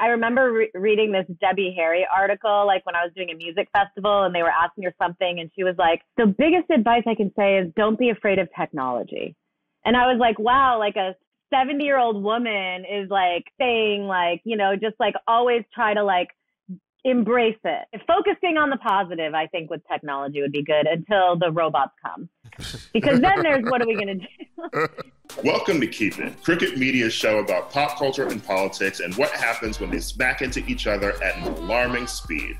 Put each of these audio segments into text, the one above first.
I remember reading this Debbie Harry article, like when I was doing a music festival and they were asking her something and she was like, the biggest advice I can say is don't be afraid of technology. And I was like, wow, like a 70-year-old woman is like saying like, you know, just like always try to like embrace it. Focusing on the positive, I think, with technology would be good until the robots come. Because then there's what are we going to do? Welcome to Keep It, Crooked Media's show about pop culture and politics and what happens when they smack into each other at an alarming speed.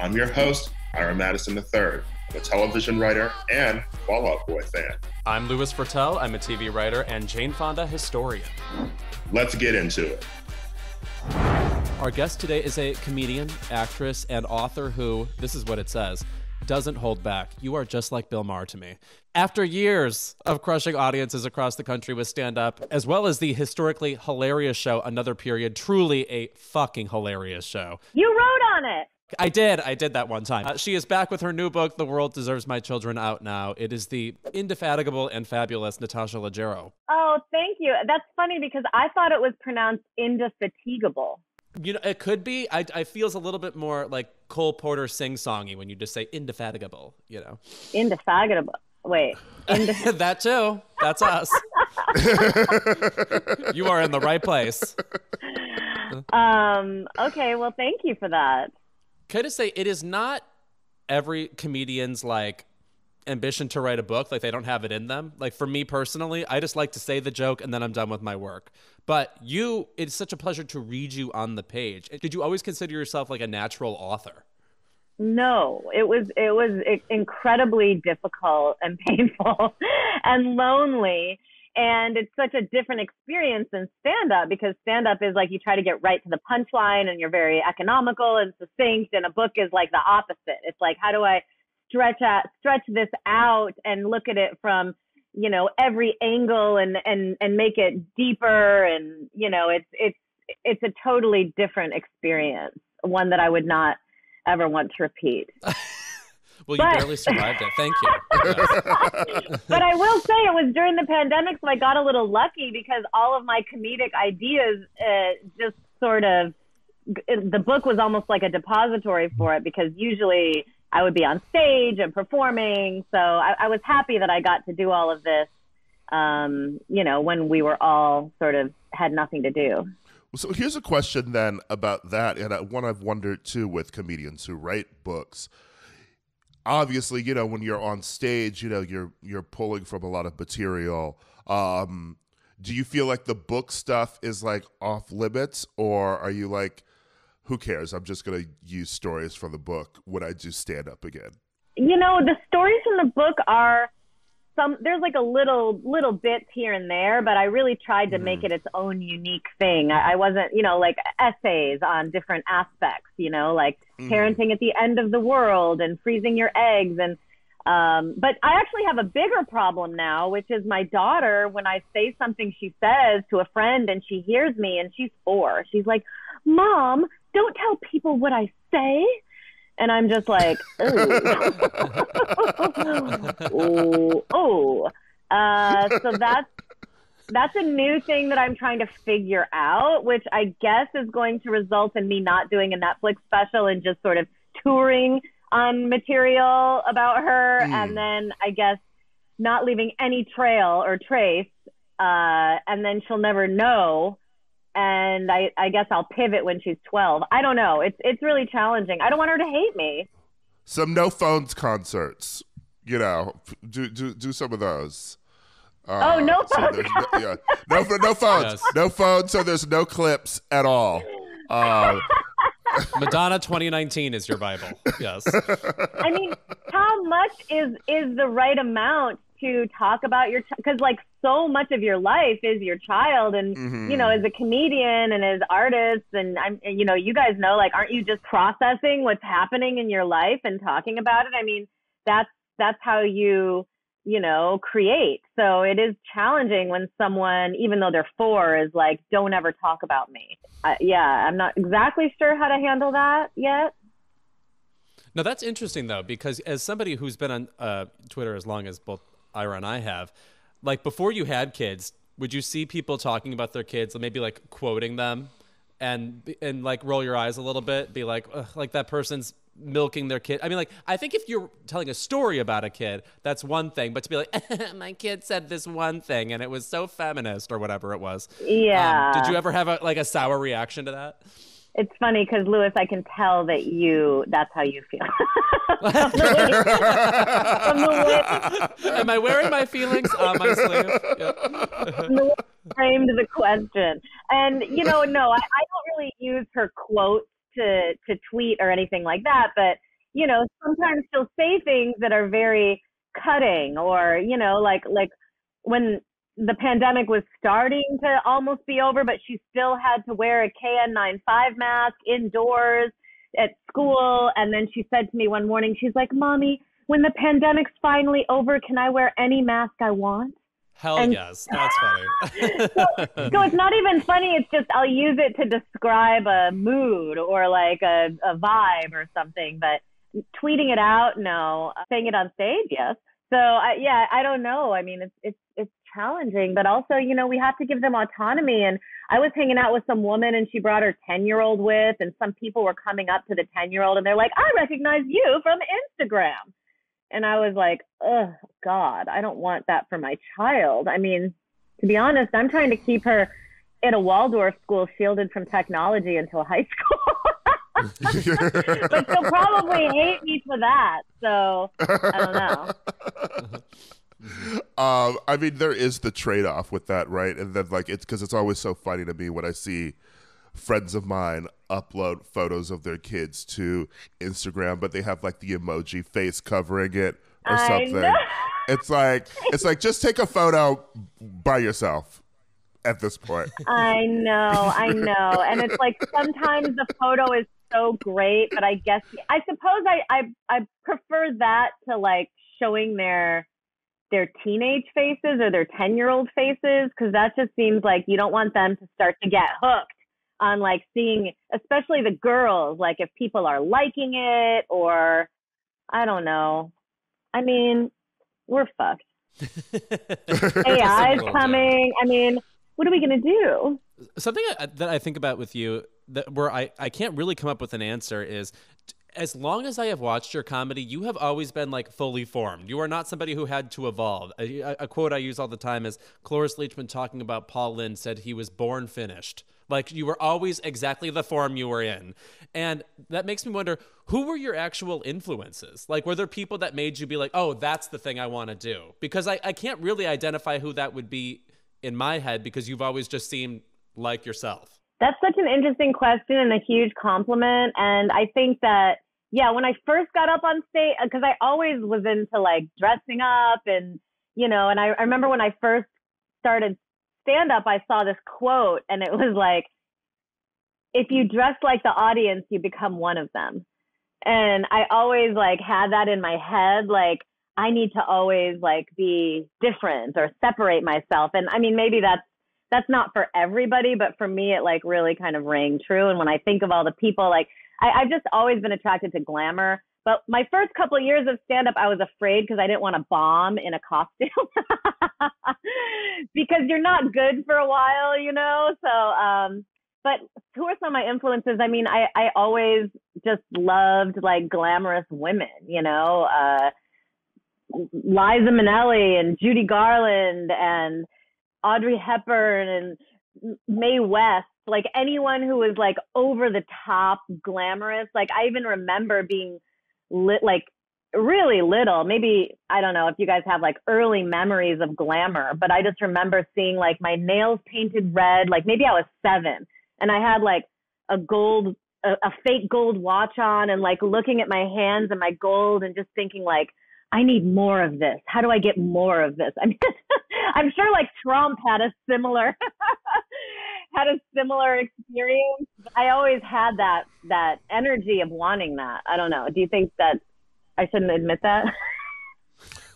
I'm your host, Ira Madison III. I'm a television writer and Fall Out Boy fan. I'm Louis Virtel. I'm a TV writer and Jane Fonda historian. Let's get into it. Our guest today is a comedian, actress, and author who, this is what it says, doesn't hold back. You are just like Bill Maher to me. After years of crushing audiences across the country with stand-up, as well as the historically hilarious show, Another Period, truly a fucking hilarious show. You wrote on it. I did that one time. She is back with her new book, The World Deserves My Children, out now. It is the indefatigable and fabulous Natasha Leggero. Oh, thank you. That's funny because I thought it was pronounced indefatigable. You know, it could be. I feels a little bit more like Cole Porter sing-songy when you just say indefatigable, you know. Indefatigable. Wait. That too. That's us. You are in the right place. Okay, well, thank you for that. Could I say it is not every comedian's like ambition to write a book, like they don't have it in them. Like for me personally, I just like to say the joke and then I'm done with my work. But you, it's such a pleasure to read you on the page. Did you always consider yourself like a natural author? No, it was incredibly difficult and painful and lonely. And it's such a different experience than stand-up because stand-up is like you try to get right to the punchline and you're very economical and succinct, and a book is like the opposite. It's like, how do I stretch this out and look at it from, you know, every angle and make it deeper, and you know, it's a totally different experience, one that I would not ever want to repeat. Well, you barely survived it. Thank you. Yes. But I will say it was during the pandemic, so I got a little lucky because all of my comedic ideas just sort of, the book was almost like a depository for it because usually I would be on stage and performing. So I was happy that I got to do all of this, you know, when we were all sort of had nothing to do. So here's a question then about that, and one I've wondered too with comedians who write books. Obviously, you know, when you're on stage, you know, you're pulling from a lot of material. Do you feel like the book stuff is like off limits, or are you like, who cares? I'm just going to use stories from the book when I do stand up again. You know, the stories from the book are some, there's like a little bits here and there, but I really tried to make it its own unique thing. I wasn't, you know, like essays on different aspects, you know, like parenting at the end of the world and freezing your eggs. And but I actually have a bigger problem now, which is my daughter, when I say something she says to a friend and she hears me and she's 4, she's like, Mom, don't tell people what I say. And I'm just like, oh. So that's a new thing that I'm trying to figure out, which I guess is going to result in me not doing a Netflix special and just sort of touring on material about her. And then I guess not leaving any trail or trace. And then she'll never know. And I guess I'll pivot when she's 12. I don't know. It's really challenging. I don't want her to hate me. Some no phones concerts, you know, do some of those. Oh, no phones. So no phones. Yes. No phones. So there's no clips at all. Madonna 2019 is your Bible. Yes. I mean, how much is the right amount to talk about your, because like so much of your life is your child, and you know, as a comedian and as artists, and I'm, you know, you guys know, like, aren't you just processing what's happening in your life and talking about it? I mean, that's how you know, create. So it is challenging when someone, even though they're 4, is like, don't ever talk about me. Yeah, I'm not exactly sure how to handle that yet. No, that's interesting though, because as somebody who's been on Twitter as long as both Ira and I have, like, before you had kids, would you see people talking about their kids and maybe like quoting them and like roll your eyes a little bit, be like, ugh, like that person's milking their kid. I mean, like, I think if you're telling a story about a kid, that's one thing, but to be like, my kid said this one thing and it was so feminist or whatever it was. Yeah. Did you ever have a sour reaction to that? It's funny because, Louis, I can tell that that's how you feel. Am I wearing my feelings on my sleeve? Yeah. Framed the question. And, no, I don't really use her quotes to tweet or anything like that. But, sometimes she'll say things that are very cutting or, like when the pandemic was starting to almost be over, but she still had to wear a KN95 mask indoors at school. And then she said to me one morning, she's like, Mommy, when the pandemic's finally over, can I wear any mask I want? Hell and yes. That's funny. So it's not even funny. It's just I'll use it to describe a mood or like a vibe or something. But tweeting it out, no. Saying it on stage, yes. So, I don't know. I mean, it's challenging, but also, we have to give them autonomy. And I was hanging out with some woman and she brought her 10-year-old with, and some people were coming up to the 10-year-old and they're like, I recognize you from Instagram. And I was like, oh God, I don't want that for my child. I mean, to be honest, I'm trying to keep her at a Waldorf school shielded from technology until high school. But she'll probably hate me for that. So I don't know. I mean, there is the trade-off with that, right? And then it's because it's always so funny to me when I see friends of mine upload photos of their kids to Instagram, but they have the emoji face covering it or something. I know. It's like just take a photo by yourself at this point. I know. And it's sometimes the photo is so great, but I guess I suppose I prefer that to showing their teenage faces or their 10-year-old faces, because that just seems like you don't want them to start to get hooked on seeing, especially the girls, if people are liking it or I don't know. I mean, we're fucked. AI is coming. I mean, what are we going to do? Something that I think about with you that where I can't really come up with an answer is, as long as I have watched your comedy, you have always been fully formed. You are not somebody who had to evolve. A quote I use all the time is Cloris Leachman talking about Paul Lynde said he was born finished. You were always exactly the form you were in. And that makes me wonder, who were your actual influences? Were there people that made you be oh, that's the thing I want to do? Because I can't really identify who that would be in my head, because you've always just seemed like yourself. That's such an interesting question and a huge compliment. And I think that, yeah, when I first got up on stage, because I always was into dressing up and, and I remember when I first started stand up, I saw this quote and it was if you dress like the audience, you become one of them. And I always had that in my head. I need to always be different or separate myself. And I mean, maybe that's not for everybody, but for me, it really kind of rang true. And when I think of all the people, I've just always been attracted to glamour. But my first couple of years of stand-up, I was afraid because I didn't want to bomb in a costume because you're not good for a while, So, but who are some of my influences? I mean, I always just loved glamorous women, Liza Minnelli and Judy Garland and Audrey Hepburn and Mae West, anyone who was over the top glamorous. I even remember being lit, really little. Maybe, I don't know if you guys have early memories of glamour, but I just remember seeing my nails painted red. Maybe I was 7 and I had a fake gold watch on and looking at my hands and my gold and just thinking I need more of this. How do I get more of this? I mean, I'm sure Trump had a similar experience. I always had that energy of wanting that. I don't know. Do you think that I shouldn't admit that?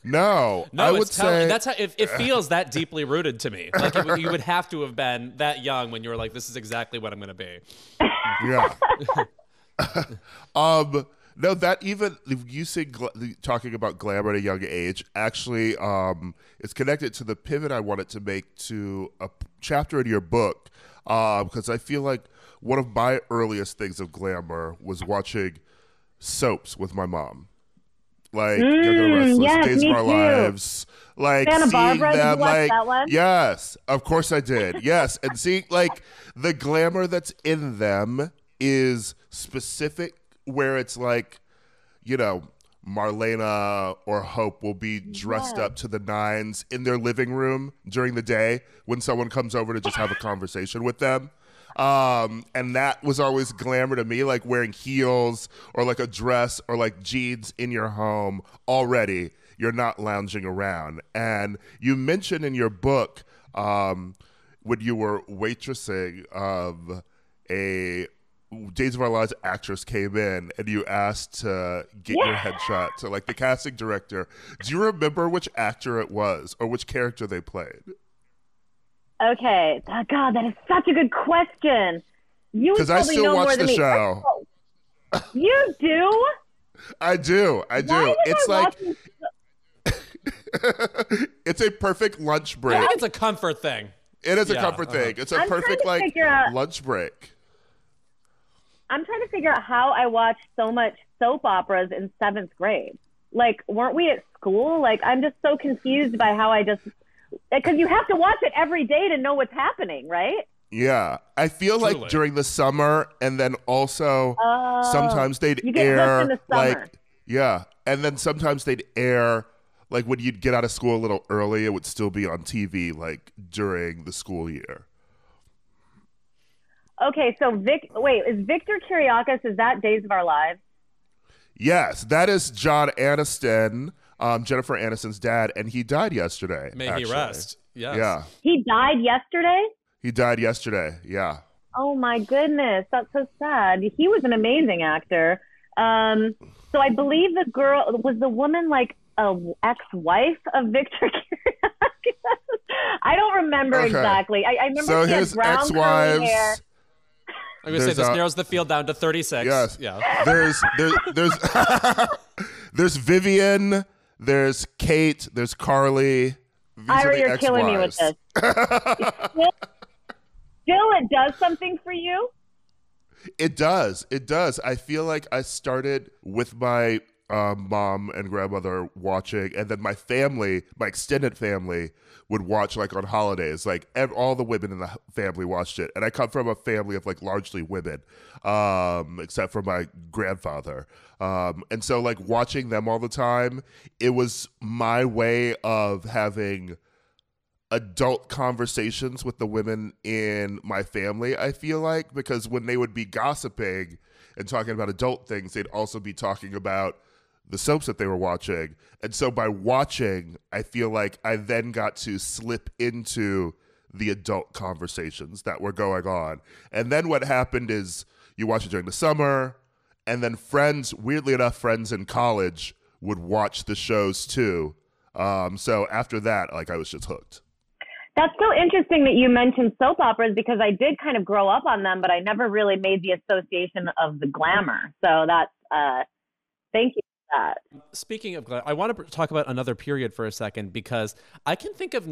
No, I would say that's how it feels that deeply rooted to me. You would have to have been that young when you were this is exactly what I'm going to be. Yeah. No, that even you say talking about glamour at a young age actually it's connected to the pivot I wanted to make to a chapter in your book because I feel like one of my earliest things of glamour was watching soaps with my mom. Like Young and Restless, yes, Days of Our Lives. Like Santa Barbara, seeing them, like, that one? Yes, of course I did. Yes. And seeing like the glamour that's in them is specific, where it's like, you know, Marlena or Hope will be dressed up to the nines in their living room during the day when someone comes over to just have a conversation with them. And that was always glamour to me, like wearing heels or like a dress or like jeans in your home already. You're not lounging around. And you mentioned in your book when you were waitressing of a Days of Our Lives actress came in and you asked to get your headshot to like the casting director. Do you remember which actor it was or which character they played? Okay. Oh, God, that is such a good question. You would probably I still know watch more the than show. Me. You do? I do. I do. Why it's it's a perfect lunch break. I think it's a comfort thing. It is a comfort thing. It's a perfect like lunch break. I'm trying to figure out how I watched so much soap operas in 7th grade. Like, weren't we at school? Like, I'm just so confused by how I just, because you have to watch it every day to know what's happening, right? Yeah. I feel like during the summer, and then also sometimes they'd air, like, and then sometimes they'd air, like, when you'd get out of school a little early, it would still be on TV, like, during the school year. Okay, so is Victor Kiriakis, is that Days of Our Lives? Yes, that is John Aniston, Jennifer Aniston's dad, and he died yesterday. May he rest. Yes. Yeah. He died yesterday? He died yesterday, yeah. Oh my goodness, that's so sad. He was an amazing actor. So I believe the girl, was the woman like an ex-wife of Victor Kiriakis? I don't remember exactly. I remember so he had brown curly hair. I'm going to say this narrows the field down to 36. Yes. Yeah. There's Vivian, there's Kate, there's Carly. These Ira, you're killing me with this. Still, it does something for you? It does. It does. I feel like I started with my mom and grandmother watching, and then my family, my extended family, would watch like on holidays. Like all the women in the family watched it, and I come from a family of like largely women, except for my grandfather. And so like watching them all the time, it was my way of having adult conversations with the women in my family. I feel like because when they would be gossiping and talking about adult things, they'd also be talking about the soaps that they were watching. And so by watching, I feel like I then got to slip into the adult conversations that were going on. And then what happened is you watch it during the summer, and then friends in college would watch the shows too. So after that, like I was just hooked. That's so interesting that you mentioned soap operas, because I did kind of grow up on them, but I never really made the association of the glamour. So that's, thank you. Speaking of glamour, I want to talk about Another Period for a second, because I can think of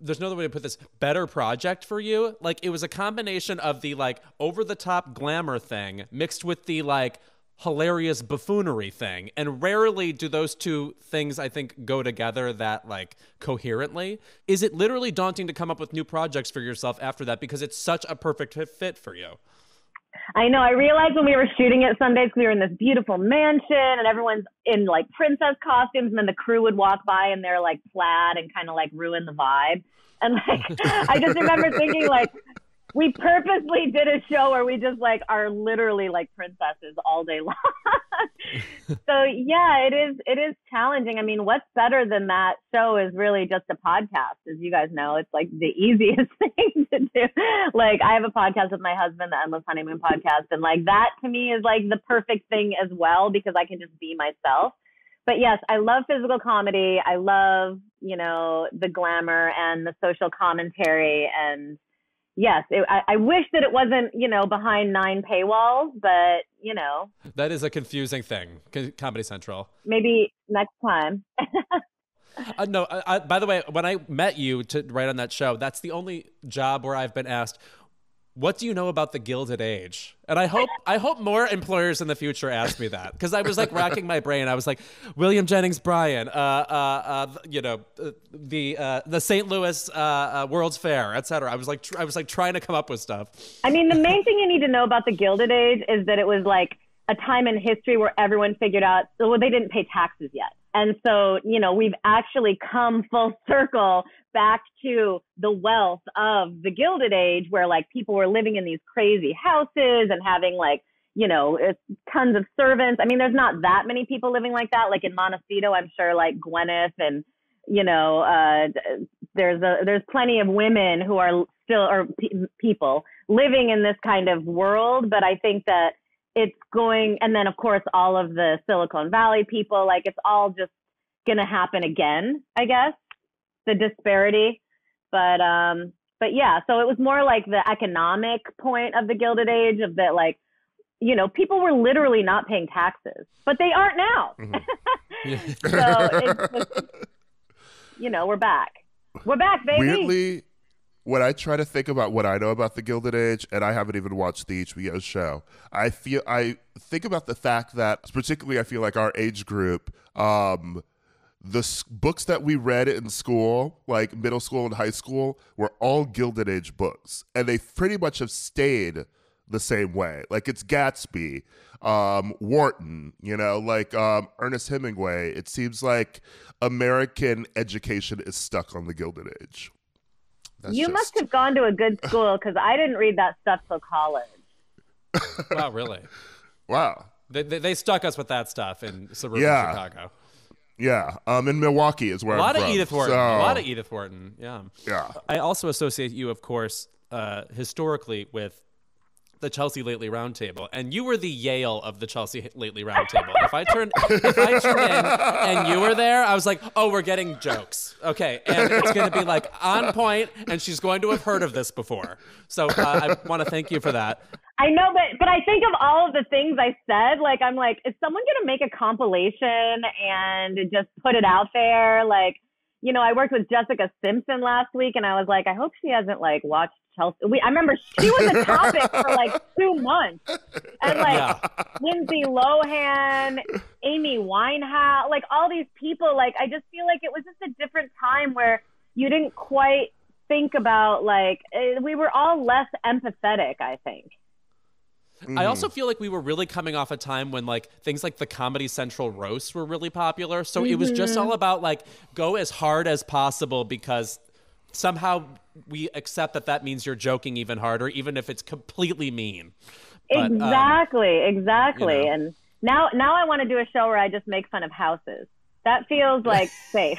there's no other way to put this, better project for you. Like, it was a combination of the like over the top glamour thing mixed with the like hilarious buffoonery thing, and rarely do those two things I think go together that like coherently. Is it literally daunting to come up with new projects for yourself after that, because it's such a perfect fit for you? I know. I realized when we were shooting it Sundays, we were in this beautiful mansion and everyone's in like princess costumes, and then the crew would walk by and they're like plaid and kind of like ruin the vibe. And like, I just remember thinking like, we purposely did a show where we just like are literally like princesses all day long. So yeah, it is challenging. I mean, what's better than that show is really just a podcast. As you guys know, it's like the easiest thing to do. Like, I have a podcast with my husband, the Endless Honeymoon podcast. And like that to me is like the perfect thing as well, because I can just be myself. But yes, I love physical comedy. I love, you know, the glamour and the social commentary, and yes, I wish that it wasn't, you know, behind 9 paywalls, but, you know. That is a confusing thing, Comedy Central. Maybe next time. No, by the way, when I met you to write on that show, that's the only job where I've been asked, what do you know about the Gilded Age? And I hope more employers in the future ask me that, because I was like racking my brain. I was like, William Jennings Bryan, the St. Louis World's Fair, etc. I was like trying to come up with stuff. I mean, the main thing you need to know about the Gilded Age is that it was like a time in history where everyone figured out, well, they didn't pay taxes yet. And so, you know, we've actually come full circle back to the wealth of the Gilded Age, where like people were living in these crazy houses and having like, you know, tons of servants. I mean, there's not that many people living like that. Like in Montecito, I'm sure like Gwyneth and, you know, there's plenty of women who are still, or people living in this kind of world. But I think that it's going, and then of course, all of the Silicon Valley people, like it's all just gonna happen again, I guess, the disparity. But yeah, so it was more like the economic point of the Gilded Age, of that, like, you know, people were literally not paying taxes, but they aren't now. Mm-hmm. Yeah. So it's just, you know, we're back, baby. Weirdly, when I try to think about what I know about the Gilded Age, and I haven't even watched the HBO show, I think about the fact that, particularly, I feel like our age group, the books that we read in school, like middle school and high school, were all Gilded Age books, and they pretty much have stayed the same way. Like it's Gatsby, Wharton, you know, like Ernest Hemingway. It seems like American education is stuck on the Gilded Age. That's you just... must have gone to a good school, because I didn't read that stuff till college. Wow, really? Wow. They stuck us with that stuff in suburban Chicago. Yeah, in Milwaukee is where I'm from. A lot of Edith Wharton, yeah. Yeah. I also associate you, of course, historically with the Chelsea Lately Roundtable, and you were the Yale of the Chelsea Lately Roundtable. If I turned in and you were there, I was like, oh, we're getting jokes, okay, and it's going to be like on point, and she's going to have heard of this before. So I want to thank you for that. I know, but I think of all of the things I said, like I'm like, is someone going to make a compilation and just put it out there? Like, you know, I worked with Jessica Simpson last week, and I was like, I hope she hasn't like watched Chelsea. I remember she was a topic for like 2 months, and like Lindsay Lohan, Amy Winehouse, like all these people. Like I just feel like it was just a different time where you didn't quite think about, like, we were all less empathetic, I think. I also feel like we were really coming off a time when like things like the Comedy Central roasts were really popular, so it was just all about like go as hard as possible, because somehow we accept that means you're joking even harder, even if it's completely mean. But, exactly. You know. And now I want to do a show where I just make fun of houses. That feels like safe.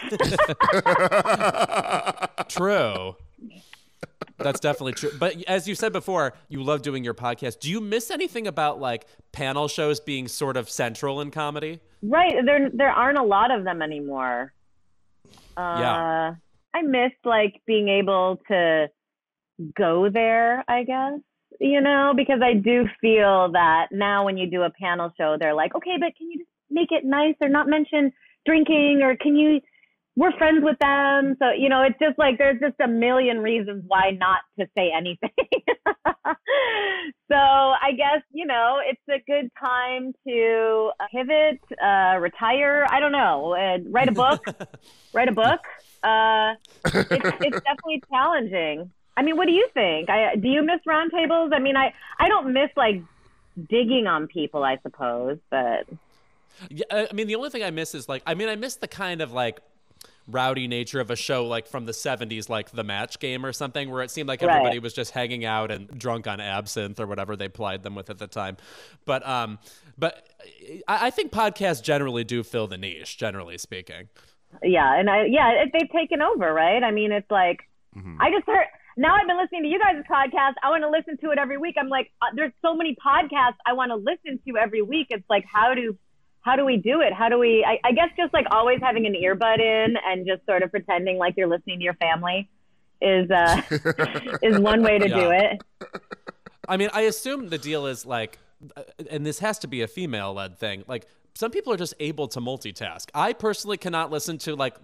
True. That's definitely true. But as you said before, you love doing your podcast. Do you miss anything about like panel shows being sort of central in comedy? Right. There aren't a lot of them anymore. Yeah. I miss like being able to go there, I guess, you know, because I do feel that now when you do a panel show, they're like, okay, but can you just make it nice or not mention drinking, or we're friends with them. So, you know, it's just like, there's just a million reasons why not to say anything. So I guess, you know, it's a good time to pivot, retire. I don't know, write a book. It's definitely challenging. I mean, what do you think? Do you miss roundtables? I mean, I don't miss like digging on people, I suppose, but. Yeah, I mean, the only thing I miss is like, I miss the kind of like rowdy nature of a show like from the 70s, like The Match Game or something, where it seemed like everybody was just hanging out and drunk on absinthe or whatever they plied them with at the time. But I think podcasts generally do fill the niche, generally speaking. Yeah, and they've taken over, right? I mean, it's like, I just heard, now I've been listening to you guys' podcast. I want to listen to it every week. I'm like, there's so many podcasts I want to listen to every week. It's like, how do we do it? How do we, I guess just like always having an earbud in and just sort of pretending like you're listening to your family is one way to do it. I mean, I assume the deal is like, and this has to be a female-led thing, like some people are just able to multitask. I personally cannot listen to like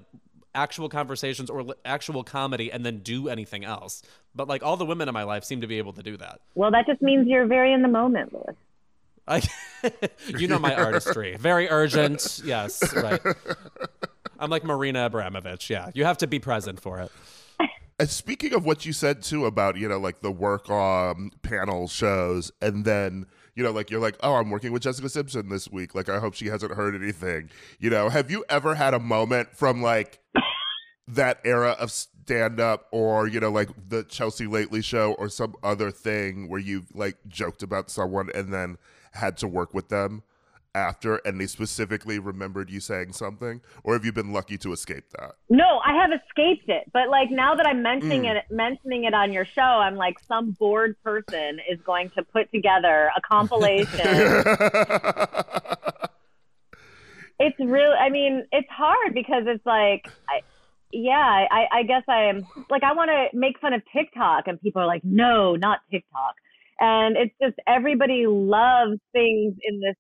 actual conversations or actual comedy and then do anything else. But like all the women in my life seem to be able to do that. Well, that just means you're very in the moment, Louis. You know my artistry. Very urgent. Yes, right. I'm like Marina Abramovich. Yeah, you have to be present for it. And speaking of what you said, too, about, you know, like the work on panel shows and then, you know, like you're like, oh, I'm working with Jessica Simpson this week. Like, I hope she hasn't heard anything. You know, have you ever had a moment from like that era of stand-up or, you know, like the Chelsea Lately show or some other thing where you've like joked about someone and then had to work with them after and they specifically remembered you saying something? Or have you been lucky to escape that? No, I have escaped it. But like now that I'm mentioning it on your show, I'm like, some bored person is going to put together a compilation. It's real. I mean, it's hard because it's like, I guess I am like, I want to make fun of TikTok and people are like, no, not TikTok. And it's just everybody loves things in this,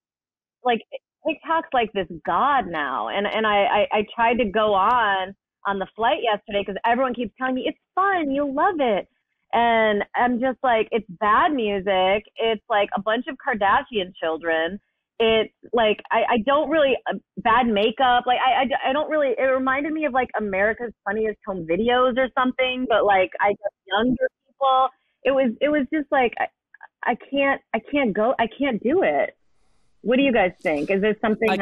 like TikTok's like this god now. And I tried to go on the flight yesterday because everyone keeps telling me it's fun, you'll love it. And I'm just like, it's bad music. It's like a bunch of Kardashian children. It's like, I don't really, bad makeup. Like I don't really, it reminded me of like America's Funniest Home Videos or something, but like I guess younger people, it was just like, I can't do it. What do you guys think? Is there something I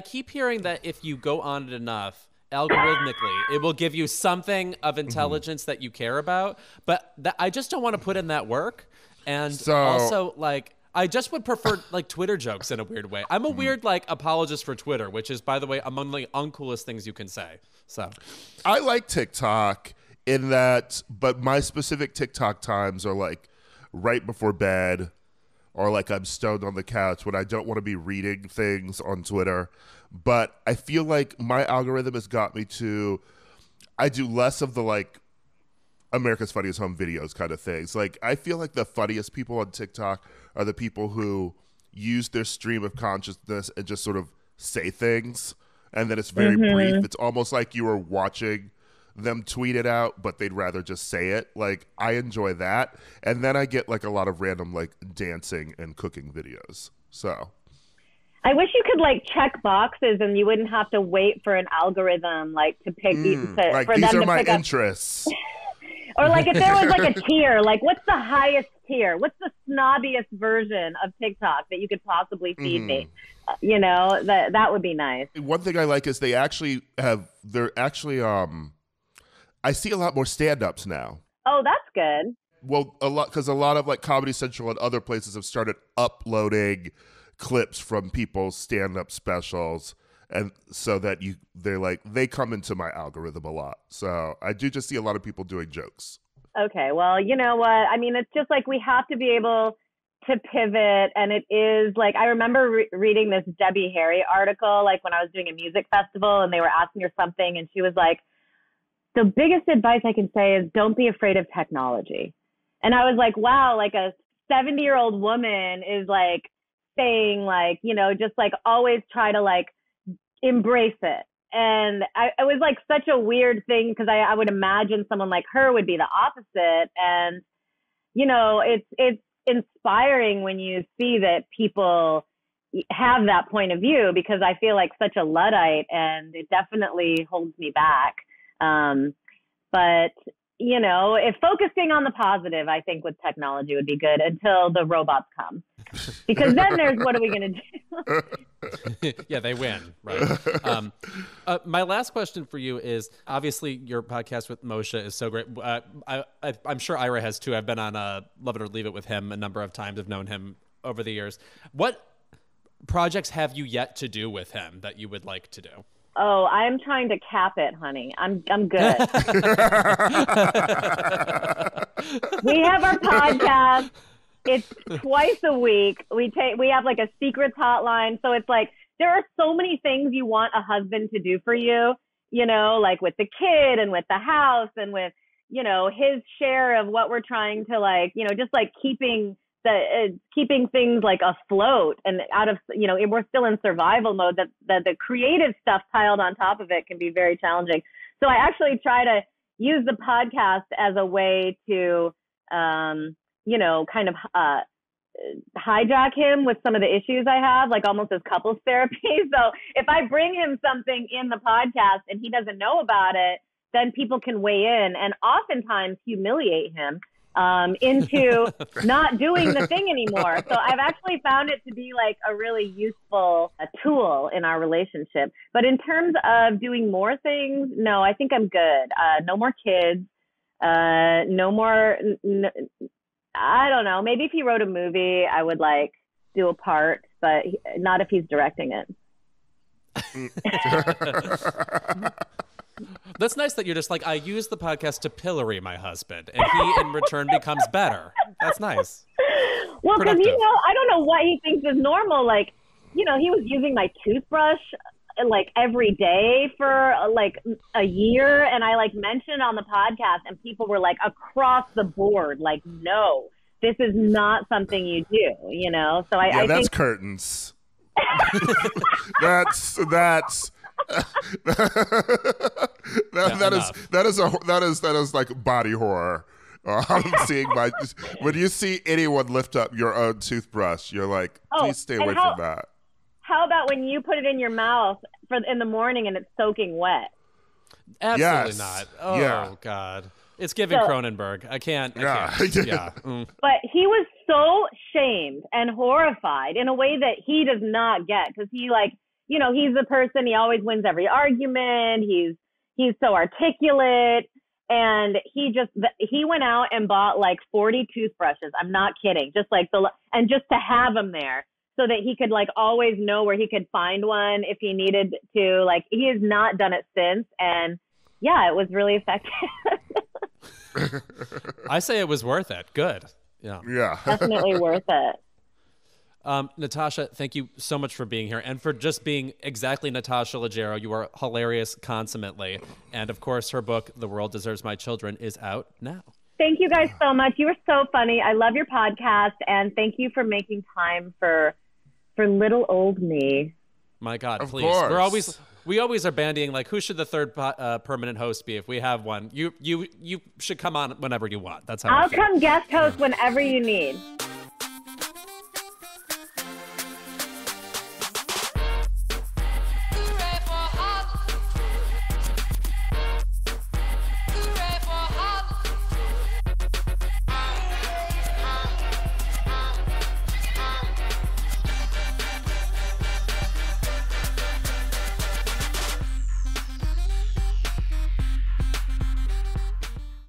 keep hearing that if you go on it enough, algorithmically, it will give you something of intelligence that you care about. But I just don't want to put in that work. And also, like, I just would prefer, like, Twitter jokes in a weird way. I'm a weird, like, apologist for Twitter, which is, by the way, among the uncoolest things you can say. So I like TikTok in that, but my specific TikTok times are, like, right before bed, or like I'm stoned on the couch when I don't want to be reading things on Twitter. But I feel like my algorithm has got me to, I do less of the like America's Funniest Home Videos kind of things. Like I feel like the funniest people on TikTok are the people who use their stream of consciousness and just sort of say things. And then it's very brief. It's almost like you were watching them tweet it out, but they'd rather just say it. Like, I enjoy that. And then I get, like, a lot of random, like, dancing and cooking videos. So I wish you could, like, check boxes and you wouldn't have to wait for an algorithm, like, to pick interests. Or, like, if there was, like, a tier, like, what's the highest tier? What's the snobbiest version of TikTok that you could possibly feed me? You know, that would be nice. One thing I like is I see a lot more stand-ups now. Oh, that's good. Well, because a lot of like Comedy Central and other places have started uploading clips from people's stand-up specials, and so that they're like, they come into my algorithm a lot. So I do just see a lot of people doing jokes. Okay, well, you know what? I mean, it's just like we have to be able to pivot, and it is like, I remember reading this Debbie Harry article, like when I was doing a music festival, and they were asking her something, and she was like, the biggest advice I can say is don't be afraid of technology. And I was like, wow, like a 70-year-old woman is like saying like, you know, just like always try to like embrace it. And it was like such a weird thing because I would imagine someone like her would be the opposite. And, you know, it's inspiring when you see that people have that point of view because I feel like such a Luddite and it definitely holds me back. But, you know, if focusing on the positive, I think with technology would be good until the robots come, because then there's, what are we going to do? Yeah, they win. Right. My last question for you is obviously your podcast with Moshe is so great. I'm sure Ira has too. I've been on Love It or Leave It with him a number of times. I've known him over the years. What projects have you yet to do with him that you would like to do? Oh, I'm trying to cap it, honey. I'm good. We have our podcast. It's twice a week. We have like a secrets hotline. So it's like there are so many things you want a husband to do for you, you know, like with the kid and with the house and with, you know, his share of what we're trying to like, you know, just like keeping that keeping things like afloat and out of, you know, we're still in survival mode, that the creative stuff piled on top of it can be very challenging. So I actually try to use the podcast as a way to, you know, kind of hijack him with some of the issues I have, like almost as couples therapy. So if I bring him something in the podcast and he doesn't know about it, then people can weigh in and oftentimes humiliate him into not doing the thing anymore. So I've actually found it to be like a really useful tool in our relationship. But in terms of doing more things, no, I think I'm good. No more kids. No more. I don't know. Maybe if he wrote a movie, I would like do a part, but not if he's directing it. That's nice that you're just like, I use the podcast to pillory my husband, and he in return becomes better. That's nice. Well, because, you know, I don't know what he thinks is normal. Like, you know, he was using my toothbrush like every day for like a year. And I like mentioned on the podcast and people were like across the board, like, no, this is not something you do, you know? So I that's think curtains. That's. That is like body horror. I'm seeing when you see anyone lift up your own toothbrush, you're like, please stay away from that. How about when you put it in your mouth in the morning and it's soaking wet? Absolutely not. Oh yeah. God, it's giving Cronenberg. I can't. Yeah. Mm. But he was so shamed and horrified in a way that he does not get, because he like. You know, he's the person, he always wins every argument. He's so articulate. And he went out and bought like 40 toothbrushes. I'm not kidding. Just like and just to have them there so that he could like always know where he could find one if he needed to. Like, he has not done it since. And yeah, it was really effective. I say it was worth it. Good. Yeah. Yeah. Definitely worth it. Natasha, thank you so much for being here and for just being exactly Natasha Leggero. You are hilarious consummately. And of course, her book, The World Deserves My Children, is out now. Thank you guys so much. You were so funny. I love your podcast. And thank you for making time for little old me. My God, of please. Course. We always are bandying, like, who should the third permanent host be if we have one? You should come on whenever you want. That's how I'll come guest host whenever you need.